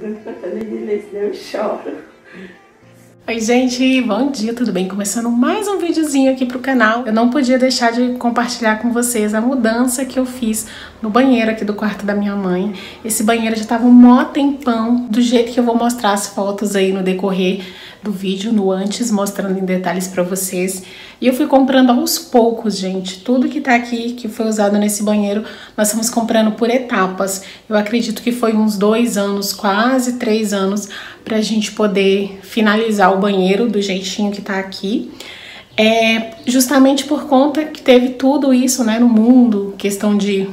branco pra fazer beleza, eu choro. Oi gente, bom dia, tudo bem? Começando mais um videozinho aqui pro canal. Eu não podia deixar de compartilhar com vocês a mudança que eu fiz no banheiro aqui do quarto da minha mãe. Esse banheiro já tava um mó tempão, do jeito que eu vou mostrar as fotos aí no decorrer do vídeo, no antes, mostrando em detalhes pra vocês. E eu fui comprando aos poucos, gente. Tudo que tá aqui, que foi usado nesse banheiro, nós estamos comprando por etapas. Eu acredito que foi uns 2 anos, quase 3 anos, pra gente poder finalizar o banheiro do jeitinho que tá aqui. É justamente por conta que teve tudo isso, né, no mundo, questão de...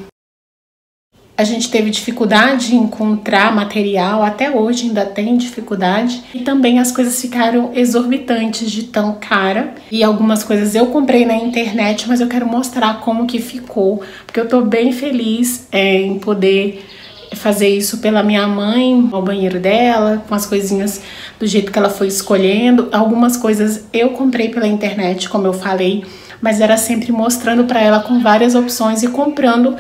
A gente teve dificuldade em encontrar material, até hoje ainda tem dificuldade. E também as coisas ficaram exorbitantes de tão cara. E algumas coisas eu comprei na internet, mas eu quero mostrar como que ficou. Porque eu tô bem feliz em poder fazer isso pela minha mãe, ao banheiro dela, com as coisinhas do jeito que ela foi escolhendo. Algumas coisas eu comprei pela internet, como eu falei, mas era sempre mostrando pra ela com várias opções e comprando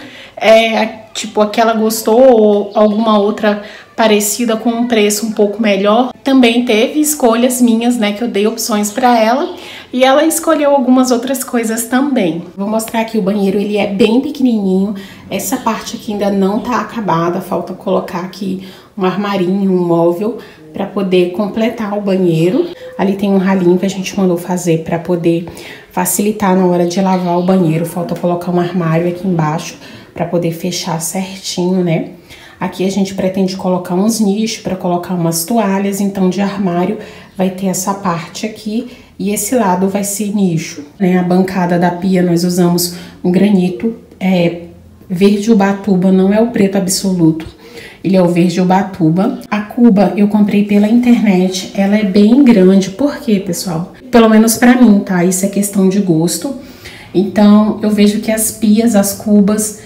tipo a que ela gostou ou alguma outra parecida com um preço um pouco melhor. Também teve escolhas minhas, né, que eu dei opções pra ela e ela escolheu algumas outras coisas também. Vou mostrar aqui o banheiro, ele é bem pequenininho, essa parte aqui ainda não tá acabada, falta colocar aqui um armarinho, um móvel pra poder completar o banheiro. Ali tem um ralinho que a gente mandou fazer pra poder facilitar na hora de lavar o banheiro, falta colocar um armário aqui embaixo para poder fechar certinho, né? Aqui a gente pretende colocar uns nichos para colocar umas toalhas, então de armário vai ter essa parte aqui e esse lado vai ser nicho, né? A bancada da pia nós usamos um granito verde Ubatuba, não é o preto absoluto, ele é o verde Ubatuba. A cuba eu comprei pela internet, ela é bem grande, por quê, pessoal? Pelo menos para mim, tá? Isso é questão de gosto. Então eu vejo que as pias, as cubas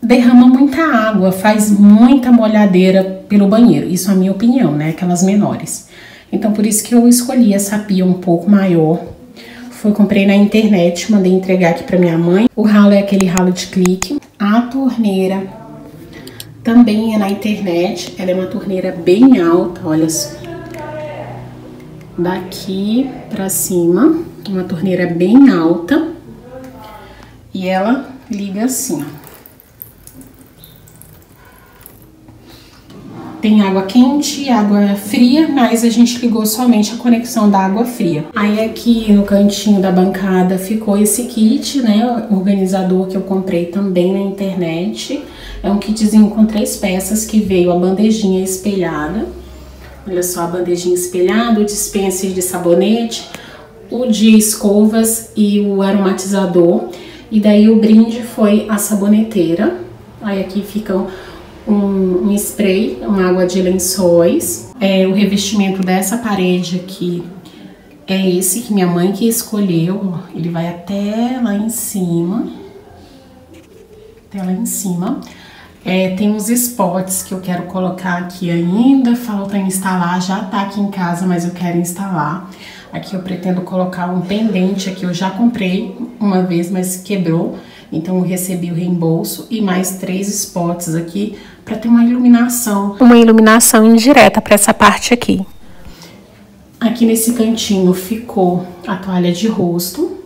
derrama muita água, faz muita molhadeira pelo banheiro, isso é a minha opinião, né, aquelas menores. Então por isso que eu escolhi essa pia um pouco maior, comprei na internet, mandei entregar aqui pra minha mãe. O ralo é aquele ralo de clique. A torneira também é na internet, ela é uma torneira bem alta, olha só, daqui pra cima, uma torneira bem alta e ela liga assim, ó. Tem água quente e água fria, mas a gente ligou somente a conexão da água fria. Aí aqui no cantinho da bancada ficou esse kit, né, organizador que eu comprei também na internet. É um kitzinho com 3 peças que veio a bandejinha espelhada. Olha só a bandejinha espelhada, o dispenser de sabonete, o de escovas e o aromatizador. E daí o brinde foi a saboneteira. Aí aqui ficam... Um spray, uma água de lençóis. O revestimento dessa parede aqui é esse que minha mãe que escolheu. Ele vai até lá em cima. Até lá em cima. Tem uns spots que eu quero colocar aqui ainda. Falta instalar, já tá aqui em casa, mas eu quero instalar. Aqui eu pretendo colocar um pendente aqui. Eu já comprei uma vez, mas quebrou. Então eu recebi o reembolso e mais 3 spots aqui para ter uma iluminação. Uma iluminação indireta para essa parte aqui. Aqui nesse cantinho ficou a toalha de rosto.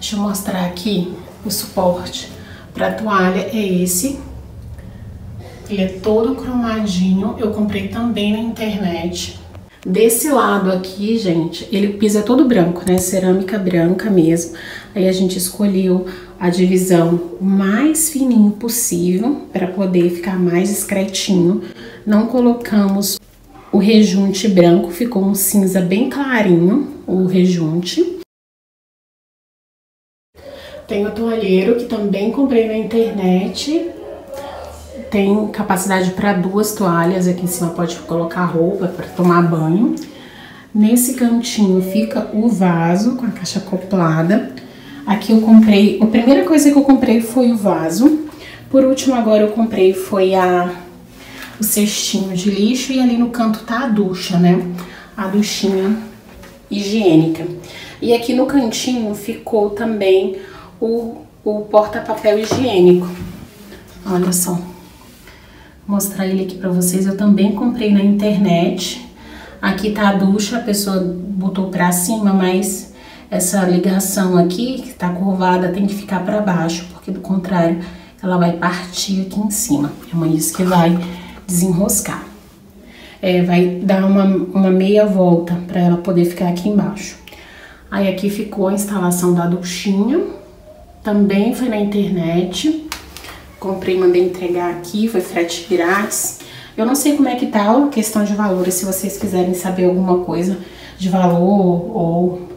Deixa eu mostrar aqui o suporte para a toalha, é esse. Ele é todo cromadinho, eu comprei também na internet. Desse lado aqui, gente, ele, o piso é todo branco, né? Cerâmica branca mesmo. Aí a gente escolheu a divisão o mais fininho possível para poder ficar mais discretinho. Não colocamos o rejunte branco, ficou um cinza bem clarinho o rejunte. Tem o toalheiro que também comprei na internet. Tem capacidade para 2 toalhas, aqui em cima pode colocar roupa para tomar banho. Nesse cantinho fica o vaso com a caixa acoplada. Aqui eu comprei, a primeira coisa que eu comprei foi o vaso. Por último agora eu comprei foi o cestinho de lixo e ali no canto tá a ducha, né? A duchinha higiênica. E aqui no cantinho ficou também o porta-papel higiênico. Olha só. mostrar ele aqui pra vocês. Eu também comprei na internet. Aqui tá a ducha, a pessoa botou pra cima, mas essa ligação aqui, que tá curvada, tem que ficar pra baixo, porque do contrário, ela vai partir aqui em cima. É uma isso que vai desenroscar. É, vai dar uma meia volta pra ela poder ficar aqui embaixo. Aí aqui ficou a instalação da duchinha. Também foi na internet. Comprei, mandei entregar aqui, foi frete grátis. Eu não sei como é que tá a questão de valores, se vocês quiserem saber alguma coisa de valor ou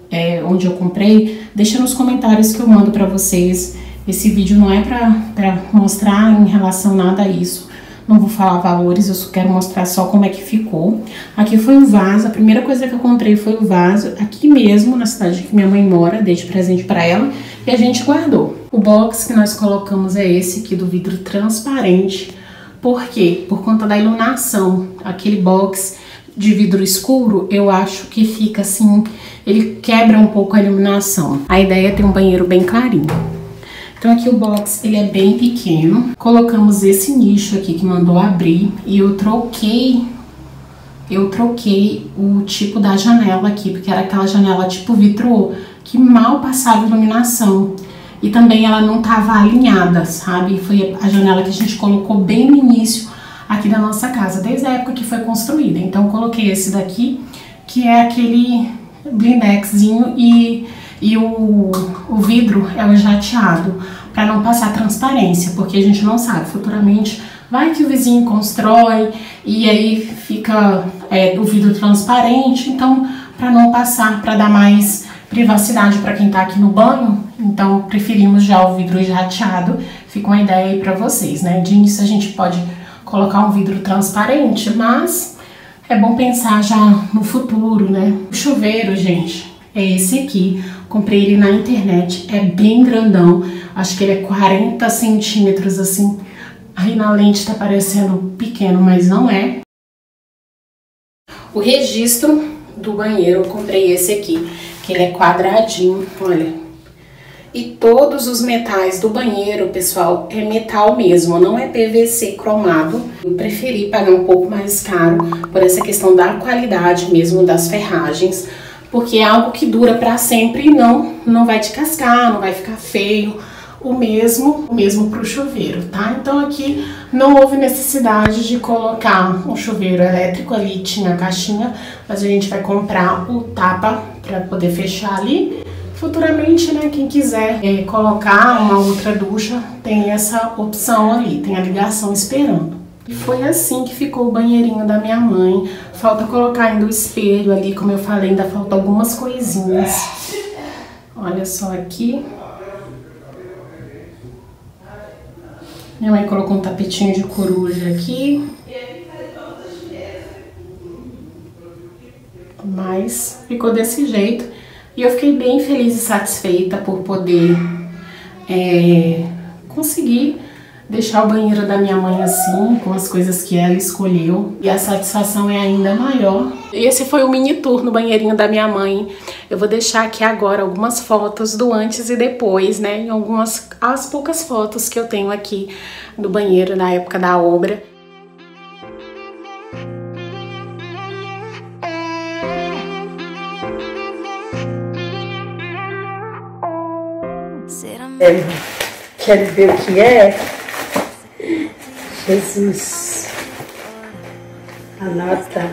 onde eu comprei, deixa nos comentários que eu mando pra vocês. Esse vídeo não é pra mostrar em relação nada a isso. Não vou falar valores, eu só quero mostrar só como é que ficou. Aqui foi um vaso, a primeira coisa que eu comprei foi um vaso, aqui mesmo, na cidade que minha mãe mora, dei de presente pra ela e a gente guardou. O box que nós colocamos é esse aqui do vidro transparente. Por quê? Por conta da iluminação. Aquele box de vidro escuro, eu acho que fica assim, ele quebra um pouco a iluminação. A ideia é ter um banheiro bem clarinho. Então aqui o box, ele é bem pequeno. Colocamos esse nicho aqui que mandou abrir e eu troquei o tipo da janela aqui, porque era aquela janela tipo vitrô que mal passava iluminação. E também ela não estava alinhada, sabe? Foi a janela que a gente colocou bem no início aqui da nossa casa, desde a época que foi construída. Então coloquei esse daqui, que é aquele blindexzinho e o vidro é o jateado, para não passar transparência, porque a gente não sabe, futuramente vai que o vizinho constrói e aí fica o vidro transparente, então para não passar, para dar mais privacidade para quem tá aqui no banho, então preferimos já o vidro jateado. Fica uma ideia aí para vocês, né? De início a gente pode colocar um vidro transparente, mas é bom pensar já no futuro, né? O chuveiro, gente, é esse aqui. Comprei ele na internet, é bem grandão, acho que ele é 40 centímetros, assim. Aí na lente tá parecendo pequeno, mas não é. O registro do banheiro, eu comprei esse aqui, que ele é quadradinho, olha. E todos os metais do banheiro, pessoal, é metal mesmo, não é PVC cromado. Eu preferi pagar um pouco mais caro por essa questão da qualidade mesmo das ferragens, porque é algo que dura para sempre e não vai te cascar, não vai ficar feio. O mesmo para o chuveiro, tá? Então aqui não houve necessidade de colocar um chuveiro elétrico ali, tinha a caixinha, mas a gente vai comprar o tapa para poder fechar ali. Futuramente, né, quem quiser colocar uma outra ducha, tem essa opção ali, tem a ligação esperando. E foi assim que ficou o banheirinho da minha mãe. Falta colocar ainda o espelho ali, como eu falei, ainda falta algumas coisinhas. Olha só aqui. Minha mãe colocou um tapetinho de coruja aqui. Mas ficou desse jeito. E eu fiquei bem feliz e satisfeita por poder conseguir deixar o banheiro da minha mãe assim, com as coisas que ela escolheu, e a satisfação é ainda maior. Esse foi o mini tour no banheirinho da minha mãe. Eu vou deixar aqui agora algumas fotos do antes e depois, né, e as poucas fotos que eu tenho aqui do banheiro na época da obra. Quer ver o que é? Jesus, anota,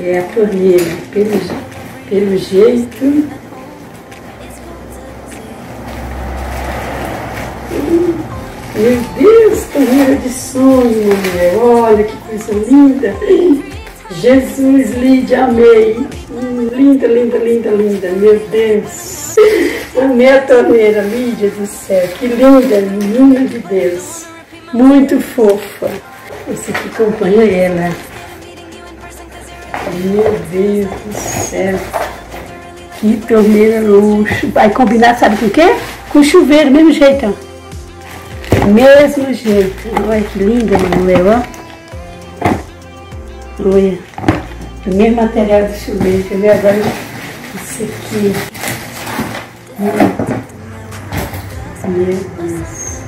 é a torneira, pelo jeito, meu Deus, torneira de sonho, mulher, olha que coisa linda, Jesus, Lídia, amei, linda, linda, linda, linda, meu Deus. Amei a torneira, Lídia do céu, que linda, menina de Deus, muito fofa. Esse que acompanha ela, meu Deus do céu, que torneira luxo. Vai combinar, sabe com o quê? Com chuveiro, mesmo jeito, ó. Mesmo jeito, olha que linda, Manuel, ó. Olha, o mesmo material do chuveiro, quer ver agora isso aqui. Meu Deus.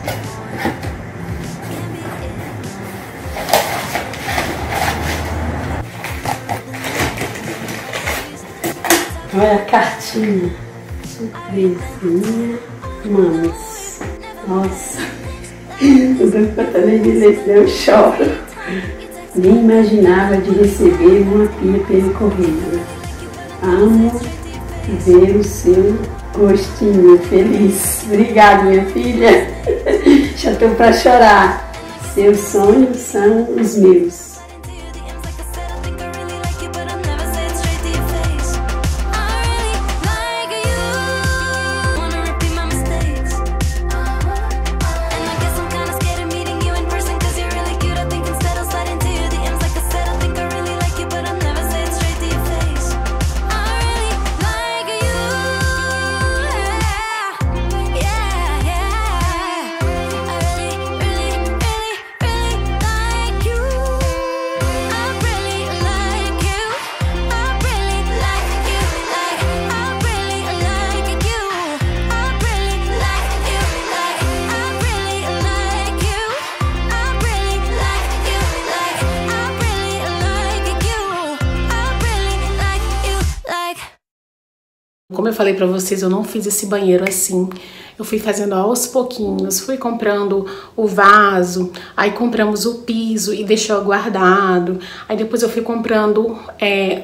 Olha a cartinha. Surpresinha. Mamas. Nossa. Eu doido pra também dizer, senão eu choro. Nem imaginava de receber uma pia pelo correio. Amo ver o seu gostinho feliz. Obrigada, minha filha. Já tô pra chorar. Seus sonhos são os meus. Como eu falei pra vocês, eu não fiz esse banheiro assim. Eu fui fazendo aos pouquinhos, fui comprando o vaso, aí compramos o piso e deixou guardado. Aí depois eu fui comprando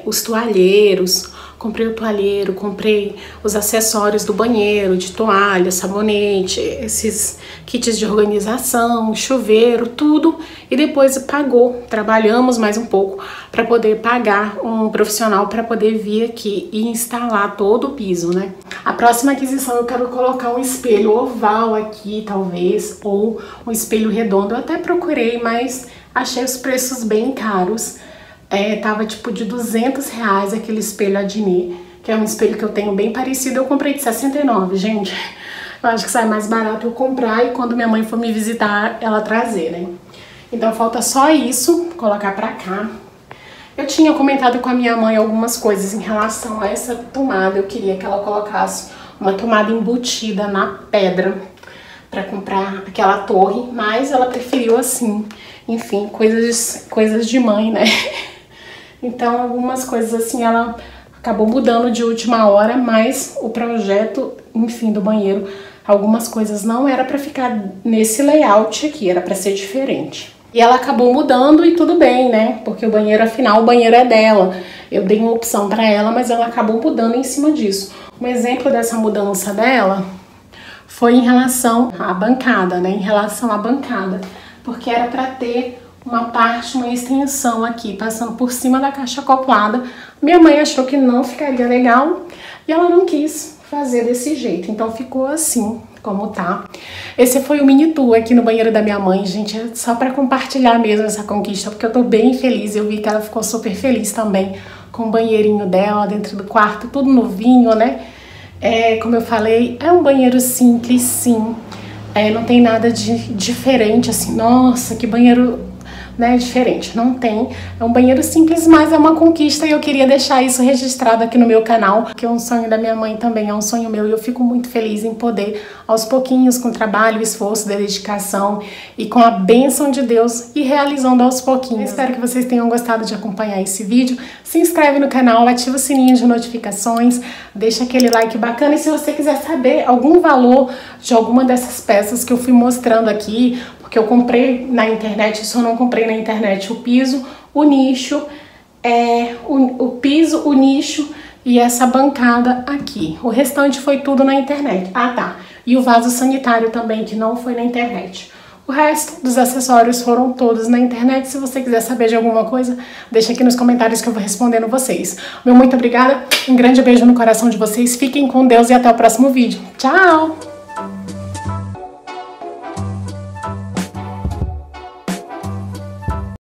os toalheiros, comprei o toalheiro, comprei os acessórios do banheiro, de toalha, sabonete, esses kits de organização, chuveiro, tudo. E depois pagou, trabalhamos mais um pouco para poder pagar um profissional para poder vir aqui e instalar todo o piso, né? A próxima aquisição eu quero colocar um espelho oval aqui, talvez, ou um espelho redondo. Eu até procurei, mas achei os preços bem caros. Tava tipo de R$200 aquele espelho Adnet, que é um espelho que eu tenho bem parecido. Eu comprei de R$69, gente. Eu acho que sai mais barato eu comprar e quando minha mãe for me visitar, ela trazer, né? Então falta só isso, colocar pra cá. Eu tinha comentado com a minha mãe algumas coisas em relação a essa tomada. Eu queria que ela colocasse uma tomada embutida na pedra pra comprar aquela torre, mas ela preferiu assim. Enfim, coisas de mãe, né? Então algumas coisas assim ela acabou mudando de última hora, mas o projeto, enfim, do banheiro, algumas coisas não era pra ficar nesse layout aqui, era pra ser diferente. E ela acabou mudando e tudo bem, né? Porque o banheiro, afinal, o banheiro é dela. Eu dei uma opção pra ela, mas ela acabou mudando em cima disso. Um exemplo dessa mudança dela foi em relação à bancada, né? Em relação à bancada. Porque era pra ter uma parte, uma extensão aqui, passando por cima da caixa acoplada. Minha mãe achou que não ficaria legal e ela não quis fazer desse jeito. Então ficou assim, como tá. Esse foi o mini tour aqui no banheiro da minha mãe, gente. É só pra compartilhar mesmo essa conquista, porque eu tô bem feliz. Eu vi que ela ficou super feliz também com o banheirinho dela dentro do quarto, tudo novinho, né? Como eu falei, é um banheiro simples, sim. Não tem nada de diferente, assim, nossa, que banheiro, né, diferente. Não tem. É um banheiro simples, mas é uma conquista e eu queria deixar isso registrado aqui no meu canal, que é um sonho da minha mãe também, é um sonho meu e eu fico muito feliz em poder, aos pouquinhos, com trabalho, esforço, dedicação e com a bênção de Deus, e realizando aos pouquinhos. Eu espero que vocês tenham gostado de acompanhar esse vídeo. Se inscreve no canal, ativa o sininho de notificações, deixa aquele like bacana e se você quiser saber algum valor de alguma dessas peças que eu fui mostrando aqui, porque eu comprei na internet, só não comprei na internet o piso, o nicho, o nicho e essa bancada aqui. O restante foi tudo na internet. Ah, tá. E o vaso sanitário também, que não foi na internet. O resto dos acessórios foram todos na internet. Se você quiser saber de alguma coisa, deixa aqui nos comentários que eu vou respondendo vocês. Meu muito obrigada, um grande beijo no coração de vocês. Fiquem com Deus e até o próximo vídeo. Tchau!